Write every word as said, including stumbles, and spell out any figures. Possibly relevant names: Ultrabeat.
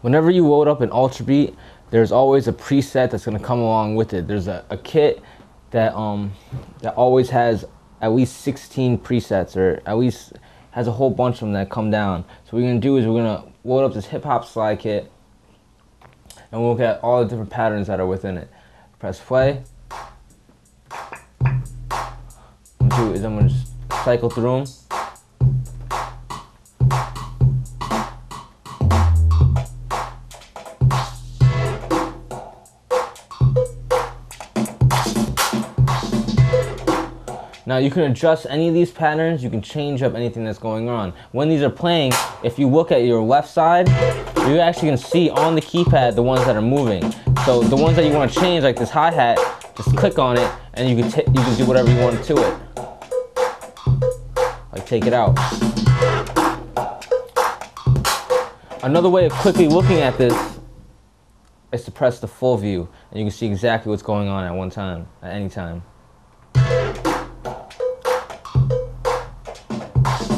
Whenever you load up an Ultrabeat, there's always a preset that's going to come along with it. There's a, a kit that um that always has at least sixteen presets, or at least has a whole bunch of them that come down. So what we're going to do is we're going to load up this hip hop slide kit, and we'll look at all the different patterns that are within it. Press play. What I'm going to do is I'm going to just cycle through them. Now you can adjust any of these patterns, you can change up anything that's going on. When these are playing, if you look at your left side, you actually can see on the keypad the ones that are moving. So the ones that you want to change, like this hi-hat, just click on it and you can, you can do whatever you want to it. Like take it out. Another way of quickly looking at this is to press the full view, and you can see exactly what's going on at one time, at any time.